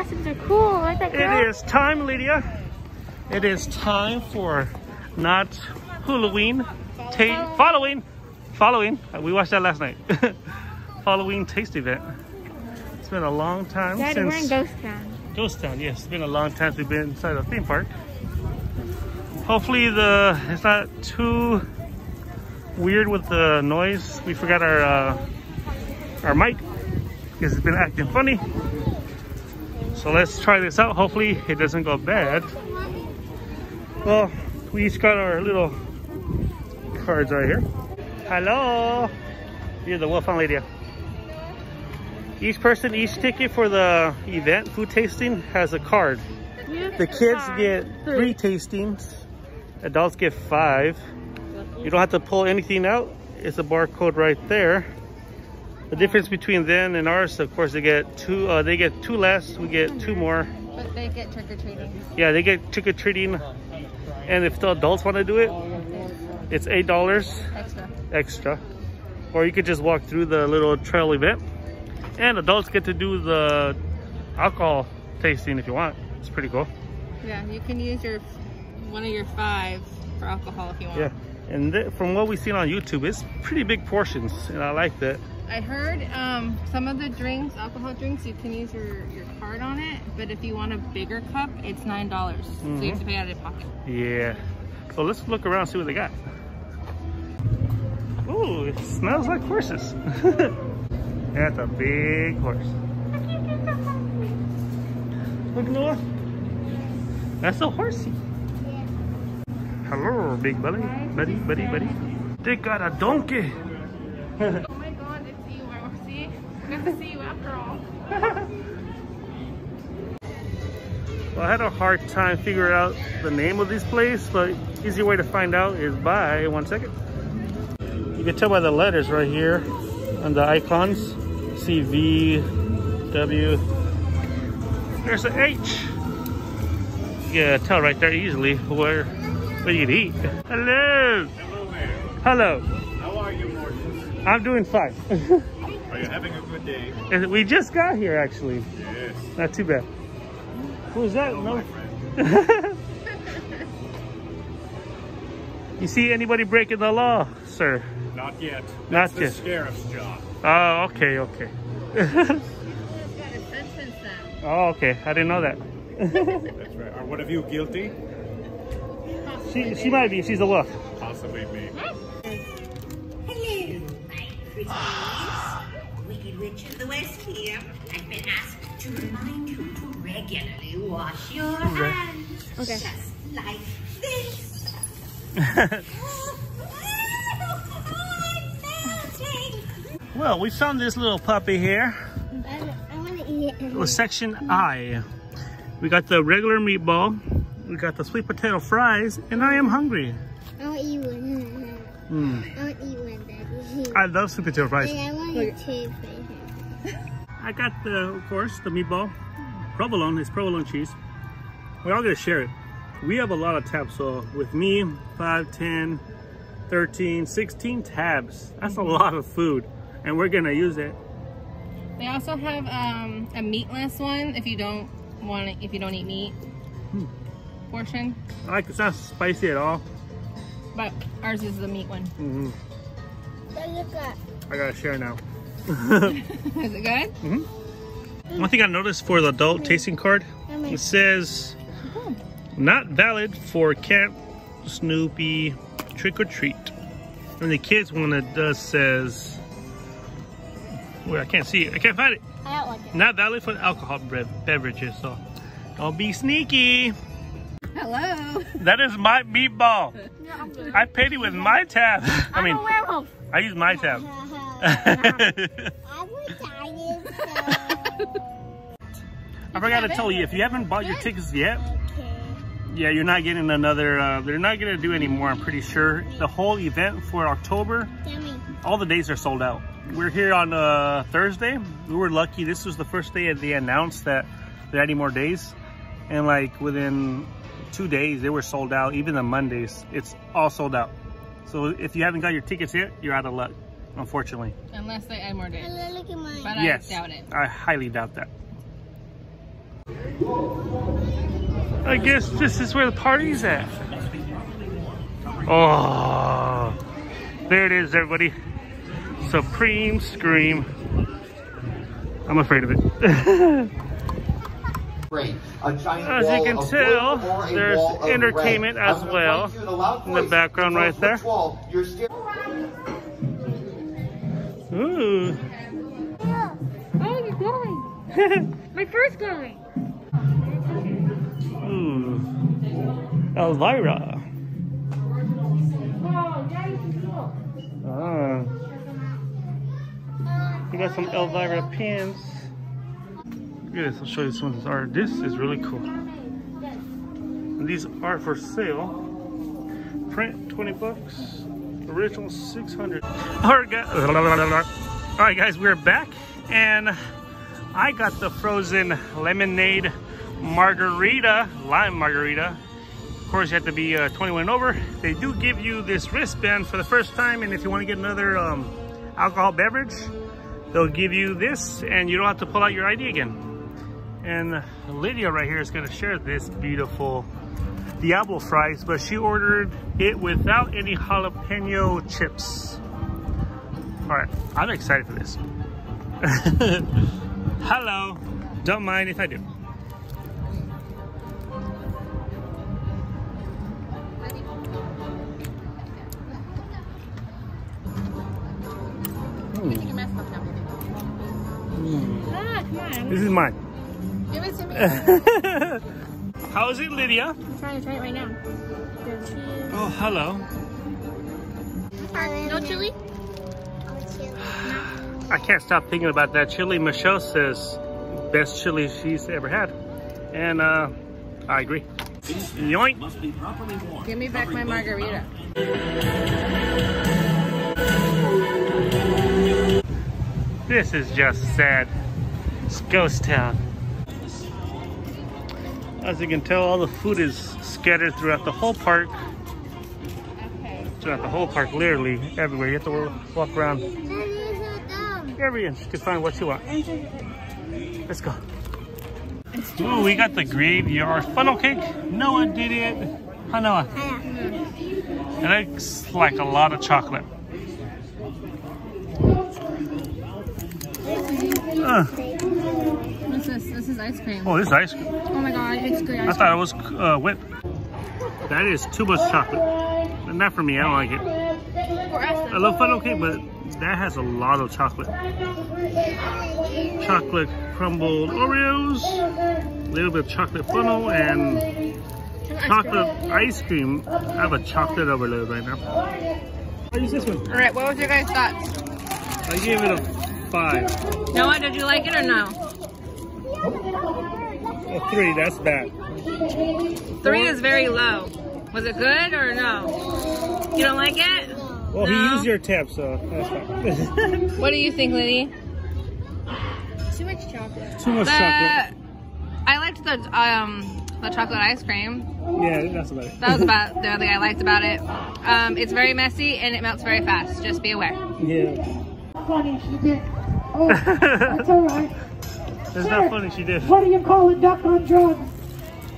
costumes are cool. I like that girl. It is time, Lydia. It is time for Knott's Halloween following. We watched that last night. Halloween taste event. It's been a long time since. We're in Ghost Town. Ghost Town, yes. It's been a long time since we've been inside a theme park. Hopefully it's not too weird with the noise. We forgot our mic because it's been acting funny. So let's try this out. Hopefully it doesn't go bad. Well, we each got our little cards right here. Hello. You're the wolf on Lydia. Each person, each ticket for the event, food tasting, has a card. The kids get 3 tastings. Adults get 5. You don't have to pull anything out. It's a barcode right there. The difference between them and ours, of course, they get 2. They get 2 less. We get 2 more. But they get trick or treating. Yeah, they get trick or treating. And if the adults want to do it, it's $8 extra. Or you could just walk through the little trail event. And adults get to do the alcohol tasting if you want. It's pretty cool. Yeah, you can use your one of your 5s for alcohol if you want. Yeah. And from what we've seen on YouTube, it's pretty big portions, and I like that. I heard some of the drinks, alcohol drinks, you can use your card on it, but if you want a bigger cup, it's $9. Mm-hmm. So you have to pay out of your pocket. Yeah. So let's look around and see what they got. Ooh, it smells like horses. That's a big horse. Look, Noah. That's a horsey. Hello, big buddy, buddy. They got a donkey. Oh my God, it's you, horsey. Good to see you after all. Well, I had a hard time figuring out the name of this place, but easy way to find out is by, you can tell by the letters right here on the icons. C, V, W. There's an H. Yeah, tell right there easily where. What do you eat? Hello! Hello there. Hello. How are you, Morgan? I'm doing fine. Are you having a good day? And we just got here, actually. Yes. Not too bad. Who's that? Hello, no. My friend. You see anybody breaking the law, sir? Not yet. That's not yet. The sheriff's job. Oh, okay, okay. Oh, okay. I didn't know that. That's right. Are one of you guilty? She might be. She's a wolf. Possibly me. Hello. I'm Wicked Witch of the West here. I've been asked to remind you to regularly wash your hands. Okay. Just like this. Well, we found this little puppy here. I want to eat it. It was section I. We got the regular meatball. We got the sweet potato fries, and I am hungry. I want to eat one. Mm. I want to eat one, Daddy. I love sweet potato fries. And I want to eat 2 fries. I got the, of course, the meatball. Provolone, it's provolone cheese. We're all gonna share it. We have a lot of tabs, so with me, 5, 10, 13, 16 tabs. That's a lot of food, and we're gonna use it. They also have a meatless one if you don't want it, if you don't eat meat. Hmm. Portion. I like it's not spicy at all. But ours is the meat one. Mm-hmm. I gotta share now. Is it good? Mm-hmm. One thing I noticed for the adult tasting card, it says not valid for Camp Snoopy trick or treat. And the kids one, it does says, well, I can't see it. I can't find it. I don't like it. Not valid for alcohol beverages, so don't be sneaky. Hello. That is my meatball. No, I paid it with my tab. I mean, I'm a werewolf. I use my tab. I forgot to tell you, if you haven't bought your tickets yet, yeah, you're not getting another. They're not gonna do any more. I'm pretty sure the whole event for October, all the days are sold out. We're here on Thursday. We were lucky. This was the first day they announced that they're adding more days, and like within 2 days they were sold out. Even the Mondays, it's all sold out. So if you haven't got your tickets yet, you're out of luck, unfortunately, unless they add more days. But yes, I doubt it. I highly doubt that. I guess this is where the party's at. Oh, there it is, everybody. Supreme Scream. I'm afraid of it. As you can tell, there's entertainment as well in the background right there. Ooh. Oh, you're glowing. My fur's glowing. Ooh. Elvira. Ah. We got some Elvira pins. Look at this, I'll show you some of this art. This is really cool. And these are for sale. Print 20 bucks, original 600. All right guys, we're back and I got the frozen lemonade margarita, lime margarita. Of course, you have to be 21 and over. They do give you this wristband for the first time, and if you want to get another alcohol beverage, they'll give you this, and you don't have to pull out your ID again. And Lydia right here is going to share this beautiful Diablo fries, but she ordered it without any jalapeno chips. All right, I'm excited for this. Hello, don't mind if I do. This is mine. Give it to me. How is it, Lydia? I'm trying to try it right now. Oh, hello. No chili? I can't stop thinking about that chili. Michelle says best chili she's ever had. And I agree. Yoink. Give me back my margarita. This is just sad. It's ghost town. As you can tell, all the food is scattered throughout the whole park. Okay. Throughout the whole park, literally everywhere. You have to walk around every inch to find what you want. Let's go. Ooh, we got the graveyard funnel cake. Noah did it. Hi, Noah. It looks like a lot of chocolate. What's this? This is ice cream. Oh, this is ice cream. Oh my god, it's great ice cream. I thought it was whip. That is too much chocolate. But not for me, I don't like it. I love funnel cake, but that has a lot of chocolate. Chocolate crumbled Oreos, a little bit of chocolate funnel, and chocolate ice cream. I have a chocolate overload right now. I'll use this one. Alright, what was your guys' thoughts? I gave it a 5. Noah, did you like it or no? A 3, that's bad. 3 is very low. Was it good or no? You don't like it? Well, no. He used your tip, so that's fine. What do you think, Liddy? Too much chocolate. Too much chocolate. I liked the chocolate ice cream. Yeah, that's about it. That was about the other thing I liked about it. It's very messy and it melts very fast. Just be aware. Yeah. Funny she did. Oh, that's alright. That's not funny she did. What do you call a duck on drugs?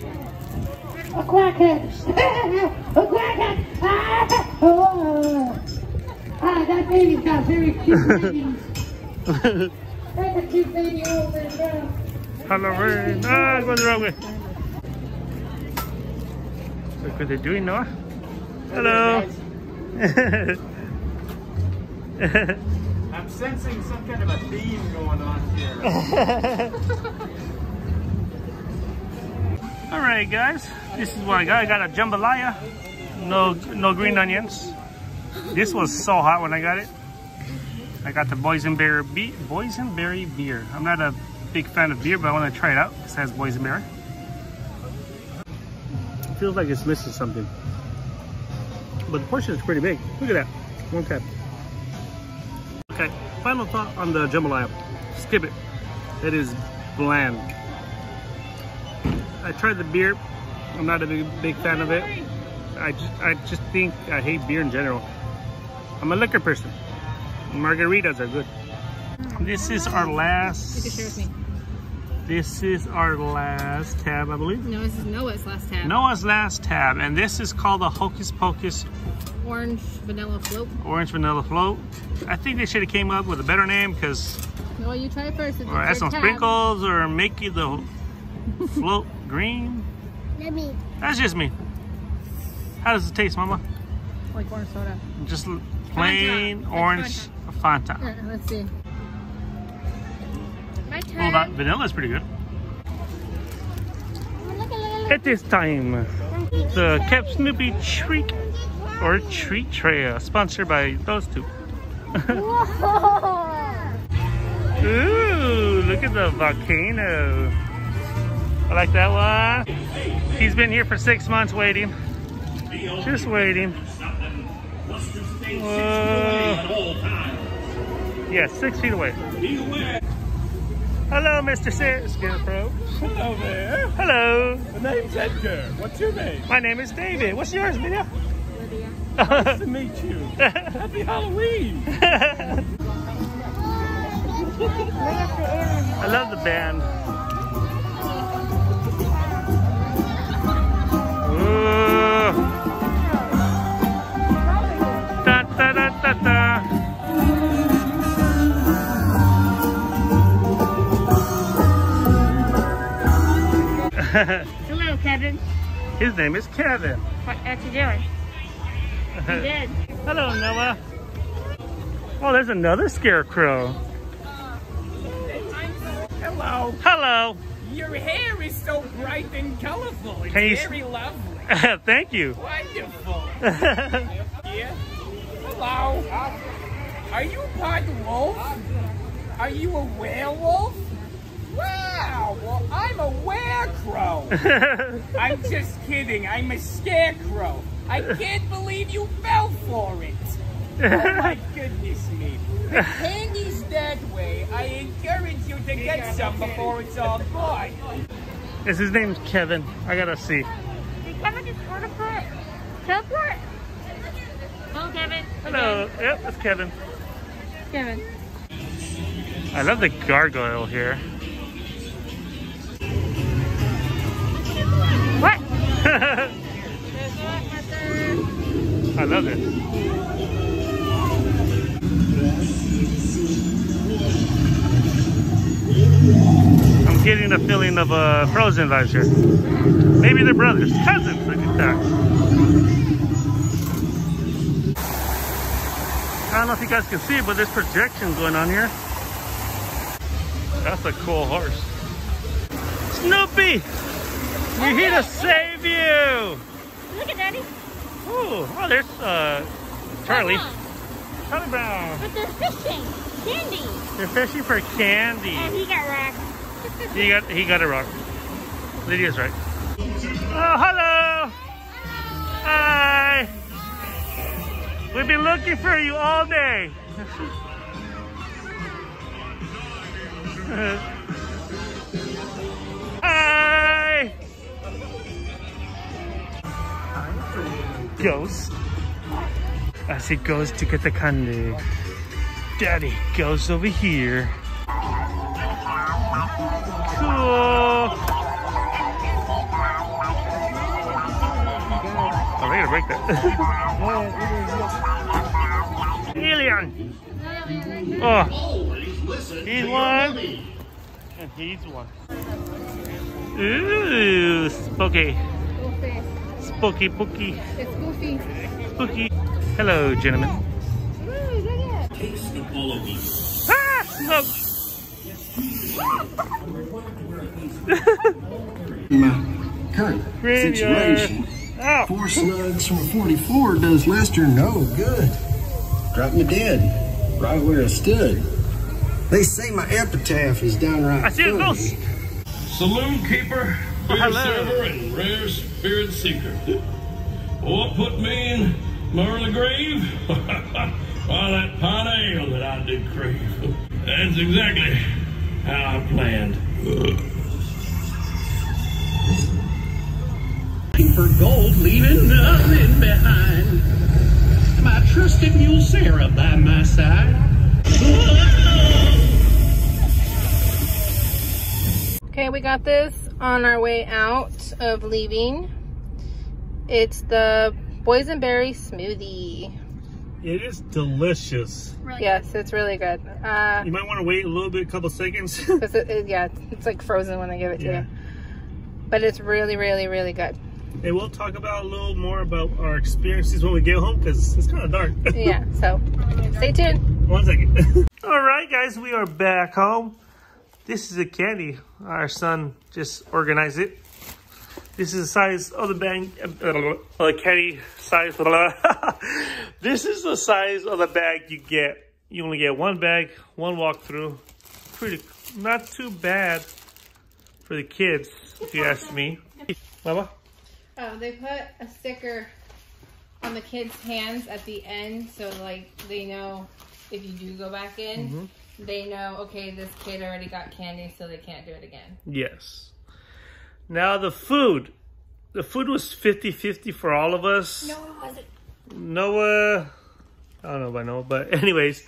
A quackhead. A quackhead. Ah, oh. Ah, that baby's got very cute babies. That's a cute baby over there. Halloween. Ah, it's going the wrong way. Look what they're doing, Noah. Hello. Hello. I'm sensing some kind of a theme going on here. Alright guys, this is what I got. I got a jambalaya. No green onions. This was so hot when I got it. I got the boysenberry beer. I'm not a big fan of beer, but I want to try it out. It has boysenberry. Feels like it's missing something. But the portion is pretty big. Look at that. One cup. Okay, final thought on the jambalaya. Skip it. It is bland. I tried the beer. I'm not a big fan of it. I just think I hate beer in general. I'm a liquor person. Margaritas are good. This is our last This is our last tab, I believe. No, this is Noah's last tab. Noah's last tab, and this is called the Hocus Pocus Orange Vanilla Float. Orange Vanilla Float. I think they should have came up with a better name, because... Well, you try first. If or add some sprinkles, or make you the float green. Let me. That's just me. How does it taste, Mama? Like orange soda. Just plain Fanta. Orange Fanta. Fanta. Let's see. Oh, that vanilla is pretty good. At this time, the Camp Snoopy treat or treat tray, sponsored by those two. Ooh, look at the volcano. I like that one. He's been here for 6 months waiting, just waiting. Whoa. Yeah, 6 feet away. Hello, Mr. Scarecrow. Hello there. Hello. My name's Edgar. What's your name? My name is David. What's yours, Lydia? Lydia. Nice to meet you. Happy Halloween. I love the band. Ooh. Da, da, da, da, da. Hello, Kevin. His name is Kevin. What you doing? You did. Hello, Noah. Oh, there's another scarecrow. Hello. Hello. Your hair is so bright and colorful. It's very lovely. Thank you. Wonderful. Yeah. Hello. Are you part wolf? Are you a werewolf? Wow, well, I'm a werecrow. I'm just kidding, I'm a scarecrow. I can't believe you fell for it. Oh my goodness me. The candy's that way. I encourage you to get some before it's all gone. Is his name's Kevin? I gotta see. Did Kevin just teleport? Teleport? Hello, Kevin. Hello. Again. Yep, that's Kevin. Kevin. I love the gargoyle here. What? I love it. I'm getting the feeling of Frozen vibes here. Maybe they're brothers, cousins. Look at that. I don't know if you guys can see it, but there's projection going on here. That's a cool horse. Snoopy! We're here to save you! Look at Daddy! Ooh, oh, there's Charlie. Charlie Brown. But they're fishing! Candy! They're fishing for candy. And he got rocked. he got a rock. Lydia's right. Oh, hello! Hi! We've been looking for you all day. Hi! Ghost. As he goes to get the candy, Daddy goes over here. Cool. I'm gonna break that. Alien. Oh, he's one and he's one. Ooh, spooky. Spooky, spooky. It's spooky. Spooky. Hello, gentlemen. Ooh, look at it. Ah, smoke. My current situation, oh. 4 slugs from 44 does Lester no good. Dropped me dead, right where I stood. They say my epitaph is downright. I see a ghost. Saloon keeper, beer server, and rare spirit seeker. What put me in my early grave? Why, that pint ale that I did crave. That's exactly how I planned. For gold, leaving nothing behind. My trusted mule Sarah by my side. Okay, we got this on our way out of leaving. It's the boysenberry smoothie. It is delicious. Really? Yes, it's really good. You might want to wait a little bit, a couple seconds. Yeah, it's like frozen when I give it to you. But it's really, really, really good. And we'll talk about a little more about our experiences when we get home, because it's kind of dark. Yeah, so stay tuned. One second. All right, guys, we are back home. This is a candy. Our son just organized it. This is the size of the bag, the candy size. This is the size of the bag you get. You only get one bag, one walkthrough. Pretty, not too bad for the kids, if you ask me. Mama? Oh, they put a sticker on the kids' hands at the end, so like they know if you do go back in, they know, okay, this kid already got candy, so they can't do it again. Yes. Now the food was 50-50 for all of us. No, it wasn't. Noah, I don't know if I know, but anyways,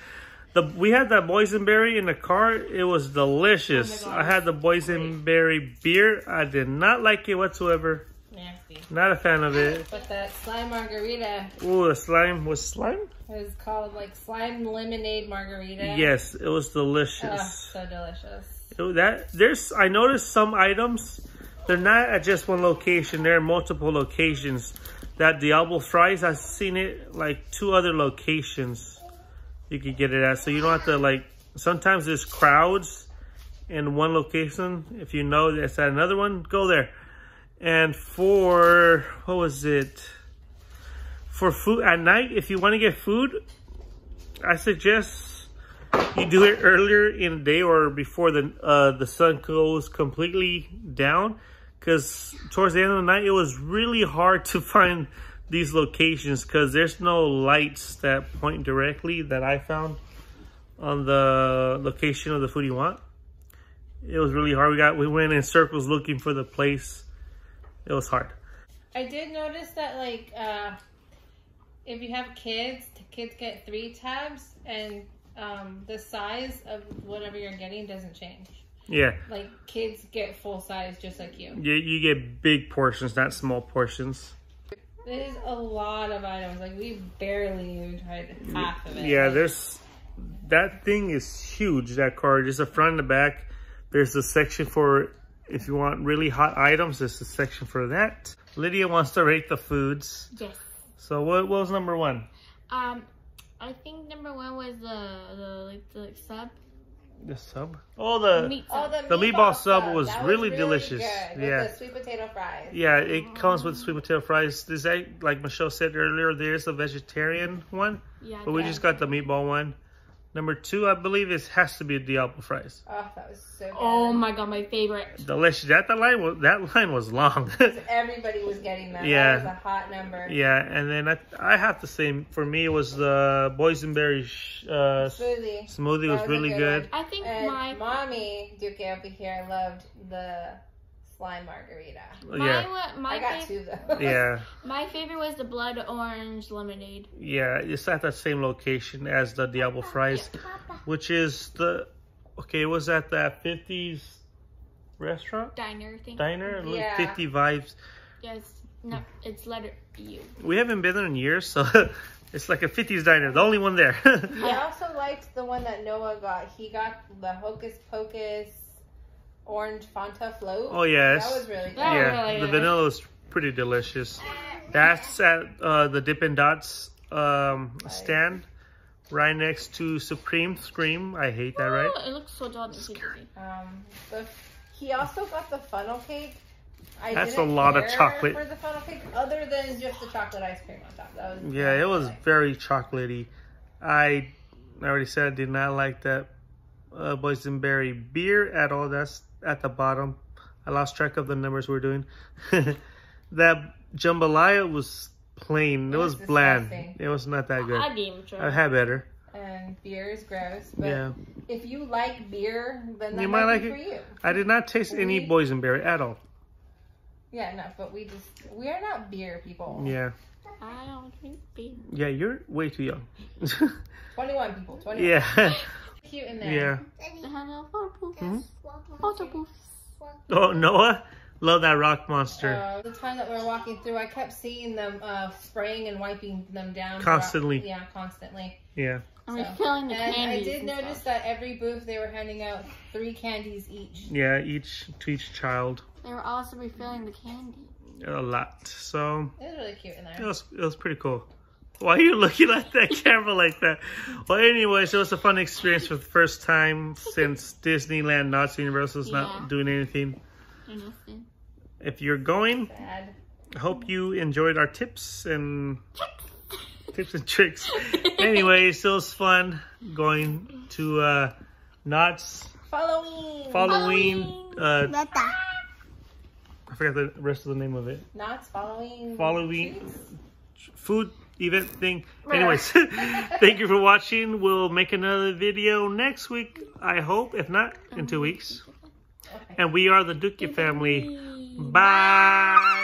we had that boysenberry in the car. It was delicious. Oh, I had the boysenberry beer. I did not like it whatsoever. Nasty. Not a fan of it. But that slime margarita. Ooh, the slime was slime? It was called like slime lemonade margarita. Yes, it was delicious. Oh, so delicious. I noticed some items, they're not at just one location. They're multiple locations. That Diablo fries, I've seen it like 2 other locations you could get it at. So you don't have to like, sometimes there's crowds in one location. If you know that's at another one, go there. And for, what was it? For food at night, if you want to get food, I suggest you do it earlier in the day or before the sun goes completely down. Because towards the end of the night, it was really hard to find these locations because there's no lights that point directly that I found on the location of the food you want. It was really hard. We went in circles looking for the place. It was hard. I did notice that, like, if you have kids, kids get 3 tabs, and the size of whatever you're getting doesn't change. Yeah. Like, kids get full size just like you. Yeah, you get big portions, not small portions. There's a lot of items. Like, we barely even tried half of it. Yeah, that thing is huge, that car. Just the front and the back. There's a section for... If you want really hot items, there's a section for that. Lydia wants to rate the foods. Yes. So what was number 1? I think number 1 was the sub. The sub? Oh, the meatball sub was really delicious. Good. Yeah. With the sweet potato fries. Yeah, it comes with sweet potato fries. Is that, like Michelle said earlier, there's the vegetarian one. Yeah. But we just got the meatball one. Number 2, I believe it has to be a Diablo fries. Oh, that was so good. Oh my God, my favorite. Delicious. That line was long. Everybody was getting that. Yeah. That was a hot number. Yeah, and then I have to say, for me, it was the boysenberry smoothie. Smoothie was really good. I think and my mommy Duque over here loved the slime margarita. Yeah. I got 2 though. Yeah. My favorite was the blood orange lemonade. Yeah, it's at that same location as the Diablo fries, which is it was at that 50s restaurant? Diner thing. Diner? Yeah. 50 vibes. Yeah, it's letter U. We haven't been there in years, so it's like a 50s diner, the only one there. I also liked the one that Noah got. He got the Hocus Pocus orange Fanta float. Oh yes, that was really good. Yeah, the vanilla was pretty delicious. That's at the Dippin' Dots stand, right next to Supreme Scream. I hate that, right? It looks so scary. He also got the funnel cake. That's a lot of chocolate for the funnel cake, other than just the chocolate ice cream on top. That was it was very chocolatey. I already said I did not like that boysenberry beer at all. That's at the bottom. I lost track of the numbers we're doing. That jambalaya was plain. It was bland. Disgusting. It was not that good. I didn't try. I had better. And beer is gross. But if you like beer, then that might be for you. I did not taste any boysenberry at all. Yeah, no, but we are not beer people. Yeah. I don't drink beer. Yeah, you're way too young. 21 people. 21. Yeah. Cute in there. Yeah. Mm-hmm. one? Oh, Noah? Love that rock monster. The time that we were walking through, I kept seeing them spraying and wiping them down. Constantly. Rock. Yeah, constantly. Yeah. So, I did notice that every booth they were handing out 3 candies each. Yeah, to each child. They were also refilling the candy. A lot. So it was really cute in there. It was pretty cool. Why are you looking at that camera like that? Well, anyways, it was a fun experience for the first time since Disneyland, Knott's, Universal's not doing anything. If you're going, I hope you enjoyed our tips and tips and tricks. Anyways, it was fun going to Knott's Following. I forgot the rest of the name of it. Knott's Following food event thing. Anyways, thank you for watching. We'll make another video next week, I hope. If not, in 2 weeks. And we are the Duque family. Bye.